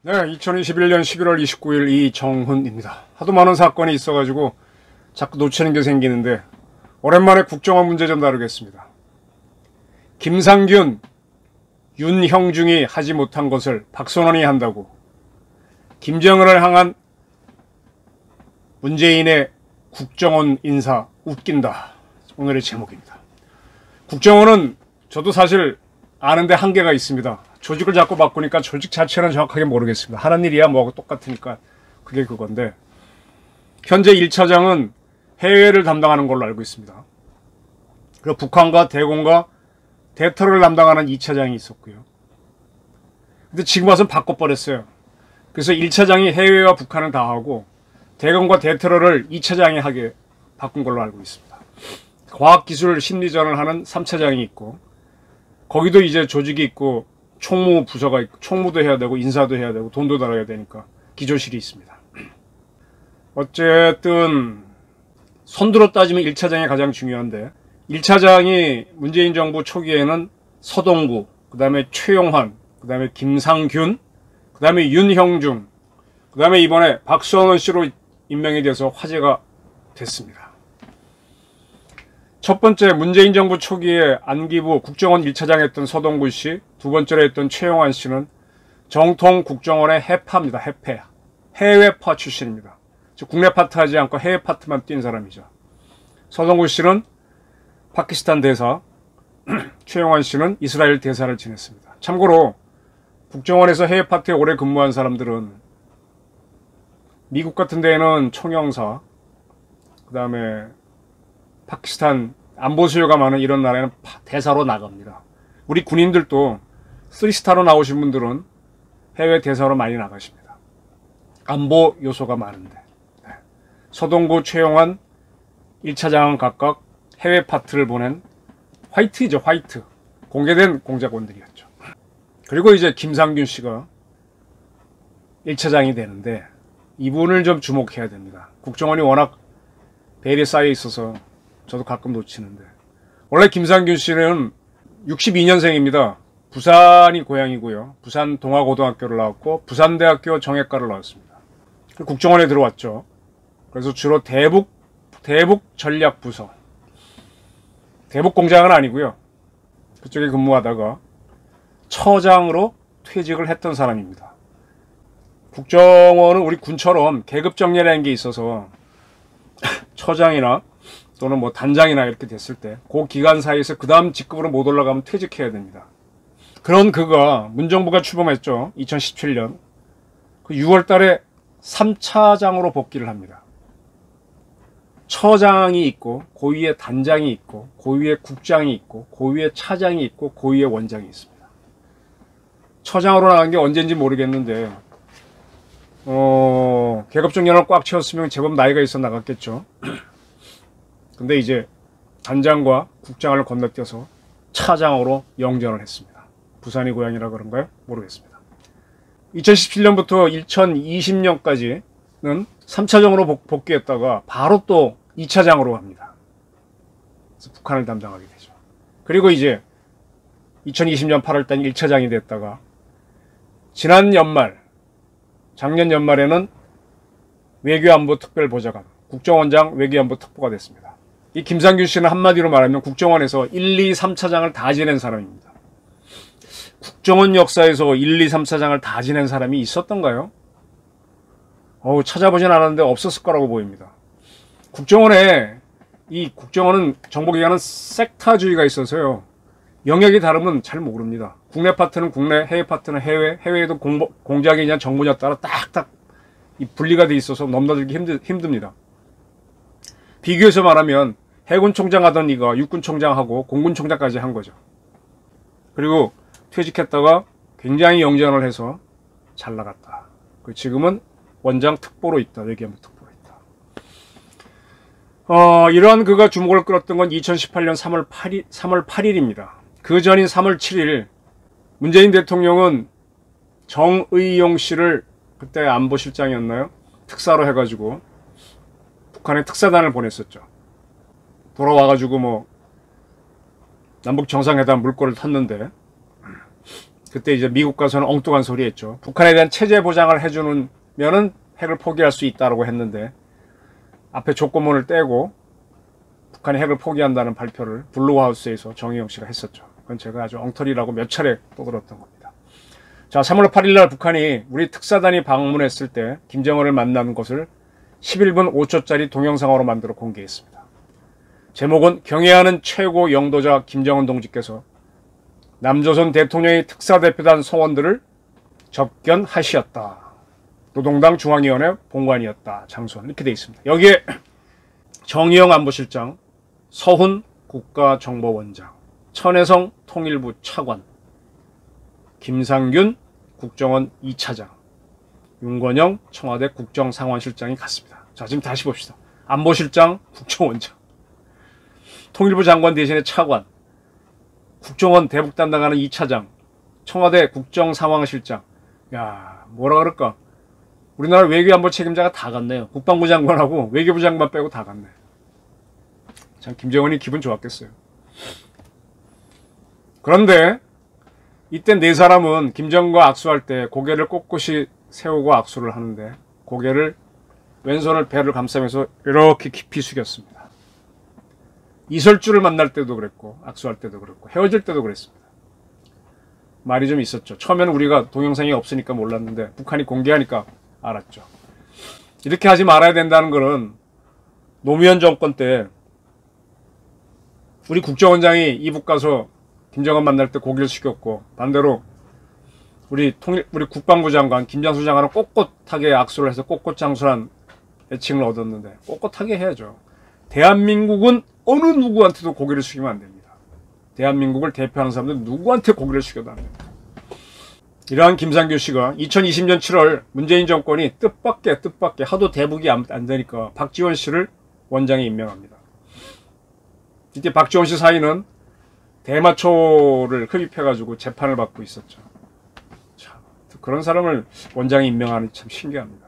네, 2021년 11월 29일 이정훈입니다. 하도 많은 사건이 있어가지고 자꾸 놓치는 게 생기는데 오랜만에 국정원 문제 좀 다루겠습니다. 김상균, 윤형중이 하지 못한 것을 박선원이 한다고 김정은을 향한 문재인의 국정원 인사 웃긴다. 오늘의 제목입니다. 국정원은 저도 사실 아는데 한계가 있습니다. 조직을 자꾸 바꾸니까 조직 자체는 정확하게 모르겠습니다. 하는 일이야 뭐하고 똑같으니까 그게 그건데 현재 1차장은 해외를 담당하는 걸로 알고 있습니다. 그리고 북한과 대공과 대터를 담당하는 2차장이 있었고요. 근데 지금 와서는 바꿔버렸어요. 그래서 1차장이 해외와 북한을 다 하고 대공과 대터를 2차장이 하게 바꾼 걸로 알고 있습니다. 과학기술 심리전을 하는 3차장이 있고 거기도 이제 조직이 있고 총무 부서가 있고 총무도 해야 되고 인사도 해야 되고 돈도 달아야 되니까 기조실이 있습니다. 어쨌든 선두로 따지면 1차장이 가장 중요한데 1차장이 문재인 정부 초기에는 서동구, 그 다음에 최용환, 그 다음에 김상균, 그 다음에 윤형중, 그 다음에 이번에 박선원 씨로 임명이 돼서 화제가 됐습니다. 첫 번째 문재인 정부 초기에 안기부 국정원 1차장 했던 서동구 씨, 두 번째로 했던 최용환 씨는 정통 국정원의 해파입니다. 해패. 해외파 출신입니다. 즉 국내 파트 하지 않고 해외 파트만 뛴 사람이죠. 서동구 씨는 파키스탄 대사, 최용환 씨는 이스라엘 대사를 지냈습니다. 참고로 국정원에서 해외 파트에 오래 근무한 사람들은 미국 같은 데에는 총영사, 그 다음에 파키스탄 안보 수요가 많은 이런 나라에는 대사로 나갑니다. 우리 군인들도 3스타로 나오신 분들은 해외 대사로 많이 나가십니다. 안보 요소가 많은데. 네. 서동구, 최용환, 1차장은 각각 해외 파트를 보낸 화이트이죠. 화이트. 공개된 공작원들이었죠. 그리고 이제 김상균 씨가 1차장이 되는데 이분을 좀 주목해야 됩니다. 국정원이 워낙 베일에 쌓여 있어서 저도 가끔 놓치는데 원래 김상균 씨는 62년생입니다. 부산이 고향이고요. 부산 동아고등학교를 나왔고 부산대학교 정외과를 나왔습니다. 국정원에 들어왔죠. 그래서 주로 대북 전략부서, 대북 공장은 아니고요. 그쪽에 근무하다가 처장으로 퇴직을 했던 사람입니다. 국정원은 우리 군처럼 계급 정리라는 게 있어서 처장이나 또는 뭐 단장이나 이렇게 됐을 때 그 기간 사이에서 그 다음 직급으로 못 올라가면 퇴직해야 됩니다. 그런 그가 문정부가 출범했죠. 2017년 그 6월 달에 3차장으로 복귀를 합니다. 처장이 있고 고위에 단장이 있고 고위에 국장이 있고 고위에 차장이 있고 고위에 원장이 있습니다. 처장으로 나간 게 언제인지 모르겠는데 계급정년을 꽉 채웠으면 제법 나이가 있어 나갔겠죠. 근데 이제 단장과 국장을 건너뛰어서 차장으로 영전을 했습니다. 부산이 고향이라 그런가요? 모르겠습니다. 2017년부터 2020년까지는 3차장으로 복귀했다가 바로 또 2차장으로 갑니다. 그래서 북한을 담당하게 되죠. 그리고 이제 2020년 8월달 1차장이 됐다가 지난 연말, 작년 연말에는 외교안보특별보좌관, 국정원장 외교안보특보가 됐습니다. 이 김상균 씨는 한마디로 말하면 국정원에서 1, 2, 3차장을 다 지낸 사람입니다. 국정원 역사에서 1, 2, 3차장을 다 지낸 사람이 있었던가요? 찾아보진 않았는데 없었을 거라고 보입니다. 국정원은 정보기관은 섹터주의가 있어서요. 영역이 다르면 잘 모릅니다. 국내 파트는 국내, 해외 파트는 해외, 해외에도 공작이냐 정부냐 따라 딱딱 이 분리가 돼 있어서 넘나들기 힘듭니다. 비교해서 말하면 해군총장 하던 이가 육군총장하고 공군총장까지 한 거죠. 그리고 퇴직했다가 굉장히 영전을 해서 잘 나갔다. 지금은 원장 특보로 있다. 외교안보 특보로 있다. 이러한 그가 주목을 끌었던 건 2018년 3월 8일입니다. 그 전인 3월 7일 문재인 대통령은 정의용 씨를 그때 안보실장이었나요? 특사로 해가지고 북한에 특사단을 보냈었죠. 돌아와가지고 뭐 남북 정상회담 물꼬를 텄는데 그때 이제 미국 가서는 엉뚱한 소리 했죠. 북한에 대한 체제 보장을 해주는 면은 핵을 포기할 수 있다라고 했는데 앞에 조건문을 떼고 북한이 핵을 포기한다는 발표를 블루하우스에서 정의용 씨가 했었죠. 그건 제가 아주 엉터리라고 몇 차례 떠들었던 겁니다. 자, 3월 8일 날 북한이 우리 특사단이 방문했을 때 김정은을 만난 것을 11분 5초짜리 동영상으로 만들어 공개했습니다. 제목은 "경애하는 최고 영도자 김정은 동지께서 남조선 대통령의 특사대표단 성원들을 접견하시었다. 노동당 중앙위원회 본관이었다. 장소는" 이렇게 되어 있습니다. 여기에 정의용 안보실장, 서훈 국가정보원장, 천혜성 통일부 차관, 김상균 국정원 2차장, 윤건영 청와대 국정상황실장이 갔습니다. 자, 지금 다시 봅시다. 안보실장, 국정원장, 통일부 장관 대신에 차관, 국정원 대북 담당하는 2차장, 청와대 국정상황실장. 야, 뭐라 그럴까? 우리나라 외교안보 책임자가 다 갔네요. 국방부 장관하고 외교부 장관 빼고 다 갔네. 참 김정은이 기분 좋았겠어요. 그런데 이때 네 사람은 김정은과 악수할 때 고개를 꼿꼿이 세우고 악수를 하는데 고개를 왼손을 배를 감싸면서 이렇게 깊이 숙였습니다. 이설주를 만날 때도 그랬고 악수할 때도 그랬고 헤어질 때도 그랬습니다. 말이 좀 있었죠. 처음에는 우리가 동영상이 없으니까 몰랐는데 북한이 공개하니까 알았죠. 이렇게 하지 말아야 된다는 것은 노무현 정권 때 우리 국정원장이 이북 가서 김정은 만날 때 고개를 숙였고 반대로 우리 국방부 장관 김장수 장관은 꼿꼿하게 악수를 해서 꼿꼿장수란 애칭을 얻었는데 꼿꼿하게 해야죠. 대한민국은 어느 누구한테도 고개를 숙이면 안 됩니다. 대한민국을 대표하는 사람들은 누구한테 고개를 숙여도 안 됩니다. 이러한 김상균 씨가 2020년 7월 문재인 정권이 뜻밖의 하도 대북이 안 되니까 박지원 씨를 원장에 임명합니다. 이때 박지원 씨 사이는 대마초를 흡입해가지고 재판을 받고 있었죠. 참, 그런 사람을 원장에 임명하는 참 신기합니다.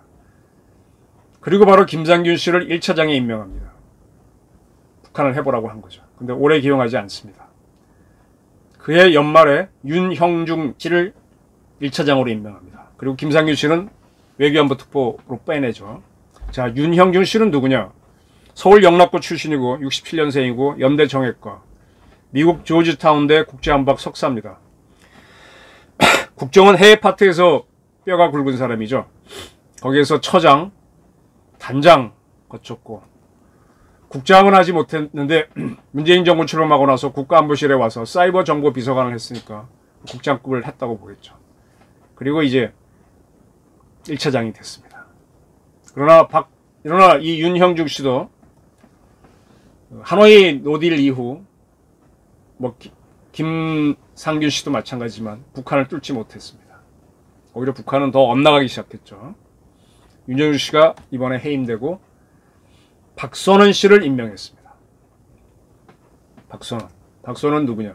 그리고 바로 김상균 씨를 1차장에 임명합니다. 북한을 해보라고 한 거죠. 근데 오래 기용하지 않습니다. 그해 연말에 윤형중 씨를 1차장으로 임명합니다. 그리고 김상균 씨는 외교안보 특보로 빼내죠. 자, 윤형중 씨는 누구냐? 서울 영락고 출신이고 67년생이고 연대 정외과, 미국 조지타운대 국제안보학 석사입니다. 국정원 해외 파트에서 뼈가 굵은 사람이죠. 거기에서 처장, 단장 거쳤고 국장은 하지 못했는데 문재인 정부 출범하고 나서 국가안보실에 와서 사이버 정보 비서관을 했으니까 국장급을 했다고 보겠죠. 그리고 이제 1차장이 됐습니다. 그러나 이 윤형중 씨도 하노이 노딜 이후 뭐 김상균 씨도 마찬가지지만 북한을 뚫지 못했습니다. 오히려 북한은 더 엇나가기 시작했죠. 윤형중 씨가 이번에 해임되고 박선원 씨를 임명했습니다. 박선원 누구냐?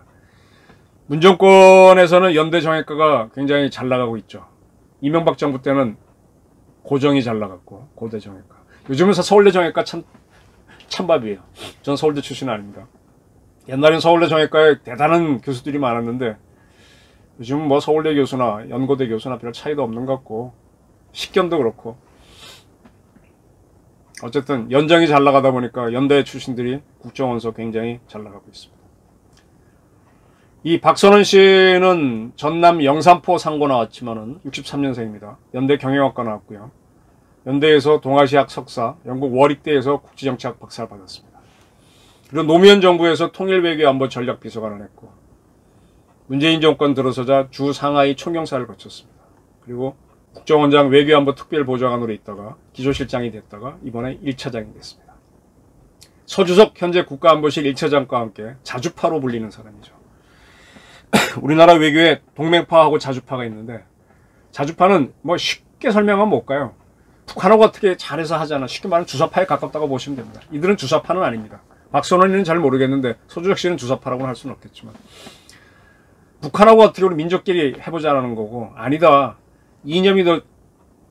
문정권에서는 연대 정외과가 굉장히 잘 나가고 있죠. 이명박 정부 때는 고정이 잘 나갔고 고대 정외과. 요즘은 서울대 정외과 찬밥이에요. 전 서울대 출신 아닙니다. 옛날엔 서울대 정외과에 대단한 교수들이 많았는데 요즘은 뭐 서울대 교수나 연고대 교수나 별 차이도 없는 것 같고 식견도 그렇고 어쨌든 연장이 잘 나가다 보니까 연대 출신들이 국정원서 굉장히 잘 나가고 있습니다. 이 박선원 씨는 전남 영산포 상고 나왔지만은 63년생입니다. 연대 경영학과 나왔고요. 연대에서 동아시아학 석사, 영국 워릭대에서 국제정치학 박사를 받았습니다. 그리고 노무현 정부에서 통일외교안보 전략비서관을 했고 문재인 정권 들어서자 주 상하이 총영사를 거쳤습니다. 그리고 국정원장 외교안보 특별보좌관으로 있다가 기조실장이 됐다가 이번에 1차장이 됐습니다. 서주혁 현재 국가안보실 1차장과 함께 자주파로 불리는 사람이죠. 우리나라 외교에 동맹파하고 자주파가 있는데 자주파는 뭐 쉽게 설명하면 뭘까요? 북한하고 어떻게 잘해서 하잖아. 쉽게 말하면 주사파에 가깝다고 보시면 됩니다. 이들은 주사파는 아닙니다. 박선원이는 잘 모르겠는데 소주혁 씨는 주사파라고는 할 수는 없겠지만 북한하고 어떻게 우리 민족끼리 해보자라는 거고 아니다. 이념이 더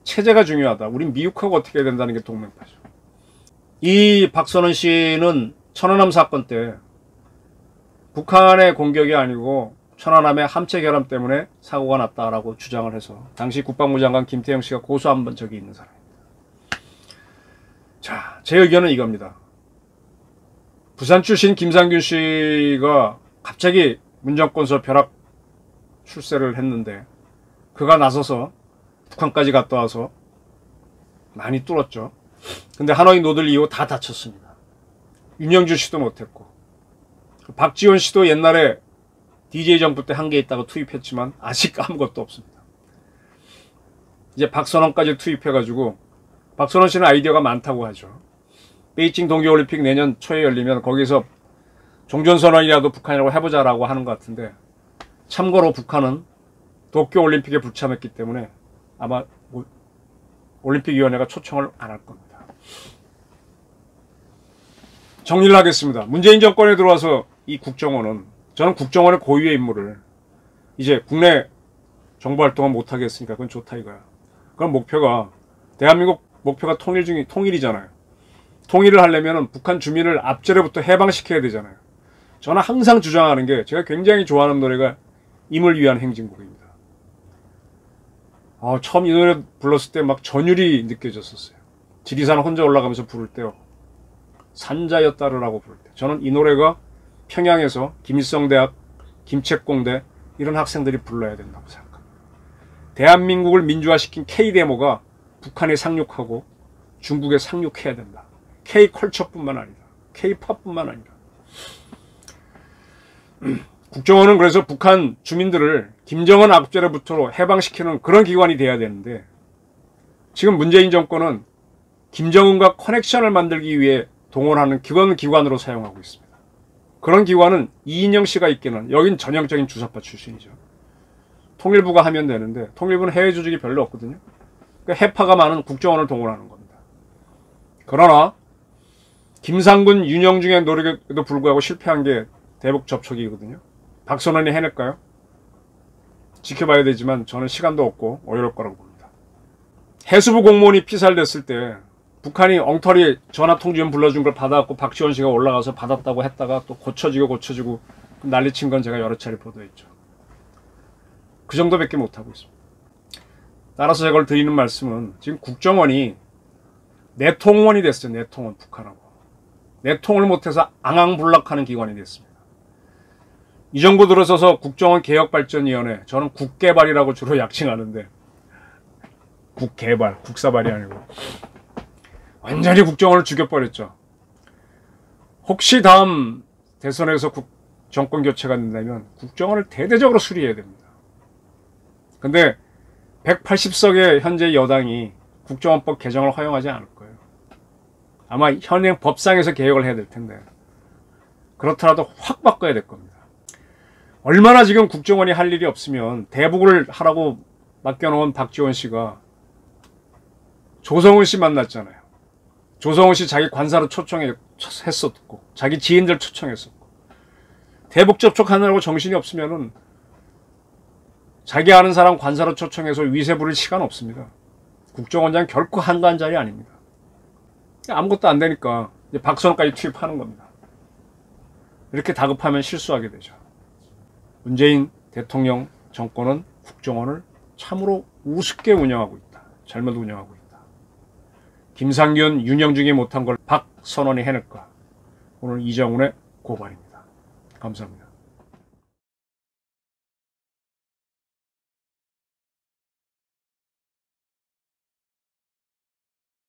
체제가 중요하다. 우린 미국하고 어떻게 해야 된다는 게 동맹파죠. 이 박선원 씨는 천안함 사건 때 북한의 공격이 아니고 천안함의 함체 결함 때문에 사고가 났다라고 주장을 해서 당시 국방부 장관 김태영 씨가 고소한 번 적이 있는 사람입니다. 자, 제 의견은 이겁니다. 부산 출신 김상균 씨가 갑자기 문정권서 벼락 출세를 했는데 그가 나서서 북한까지 갔다 와서 많이 뚫었죠. 근데 하노이 노들 이후 다 다쳤습니다. 윤형중 씨도 못했고 박지원 씨도 옛날에 DJ 정부 때 한 개 있다가 투입했지만 아직 아무것도 없습니다. 이제 박선원까지 투입해가지고 박선원 씨는 아이디어가 많다고 하죠. 베이징 동계올림픽 내년 초에 열리면 거기서 종전선언이라도 북한이라고 해보자라고 하는 것 같은데, 참고로 북한은 도쿄올림픽에 불참했기 때문에 아마 올림픽위원회가 초청을 안 할 겁니다. 정리를 하겠습니다. 문재인 정권에 들어와서 이 국정원은, 저는 국정원의 고유의 임무를 이제 국내 정보활동은 못하게 했으니까 그건 좋다 이거야. 그럼 목표가, 대한민국 목표가 통일이잖아요. 통일을 하려면 북한 주민을 압제로부터 해방시켜야 되잖아요. 저는 항상 주장하는 게, 제가 굉장히 좋아하는 노래가 임을 위한 행진곡입니다. 처음 이 노래 불렀을 때 막 전율이 느껴졌었어요. 지리산 혼자 올라가면서 부를 때요. 산자여 따르라고 부를 때. 저는 이 노래가 평양에서 김일성대학, 김책공대 이런 학생들이 불러야 된다고 생각합니다. 대한민국을 민주화시킨 K데모가 북한에 상륙하고 중국에 상륙해야 된다. K컬처뿐만 아니라 K팝뿐만 아니라. 국정원은 그래서 북한 주민들을 김정은 압제로부터 해방시키는 그런 기관이 돼야 되는데, 지금 문재인 정권은 김정은과 커넥션을 만들기 위해 동원하는 그런 기관으로 사용하고 있습니다. 그런 기관은 이인영 씨가 있기는, 여긴 전형적인 주사파 출신이죠. 통일부가 하면 되는데 통일부는 해외 조직이 별로 없거든요. 그러니까 해파가 많은 국정원을 동원하는 겁니다. 그러나 김상균, 윤형중의 노력에도 불구하고 실패한 게 대북 접촉이거든요. 박선원이 해낼까요? 지켜봐야 되지만 저는 시간도 없고 어려울 거라고 봅니다. 해수부 공무원이 피살됐을 때 북한이 엉터리 전화통지원 불러준 걸 받아갖고 박지원 씨가 올라가서 받았다고 했다가 또 고쳐지고 난리친 건 제가 여러 차례 보도했죠. 그 정도밖에 못하고 있습니다. 따라서 제가 드리는 말씀은, 지금 국정원이 내통원이 됐어요. 내통원, 북한하고. 내통을 못해서 앙앙블락하는 기관이 됐습니다. 이 정부 들어서서 국정원개혁발전위원회, 저는 국개발이라고 주로 약칭하는데, 국개발, 국사발이 아니고 완전히 국정원을 죽여버렸죠. 혹시 다음 대선에서 정권교체가 된다면 국정원을 대대적으로 수리해야 됩니다. 근데 180석의 현재 여당이 국정원법 개정을 허용하지 않을 거예요. 아마 현행 법상에서 개혁을 해야 될 텐데, 그렇더라도 확 바꿔야 될 겁니다. 얼마나 지금 국정원이 할 일이 없으면 대북을 하라고 맡겨놓은 박지원 씨가 조성은 씨 만났잖아요. 조성은 씨 자기 관사로 초청했었고 자기 지인들 초청했었고, 대북 접촉하느라고 정신이 없으면은 자기 아는 사람 관사로 초청해서 위세 부릴 시간 없습니다. 국정원장 결코 한가한 자리 아닙니다. 아무것도 안 되니까 이제 박선원까지 투입하는 겁니다. 이렇게 다급하면 실수하게 되죠. 문재인 대통령 정권은 국정원을 참으로 우습게 운영하고 있다. 잘못 운영하고 있다. 김상균, 윤형중이 못한 걸 박선원이 해낼까? 오늘 이정훈의 고발입니다. 감사합니다.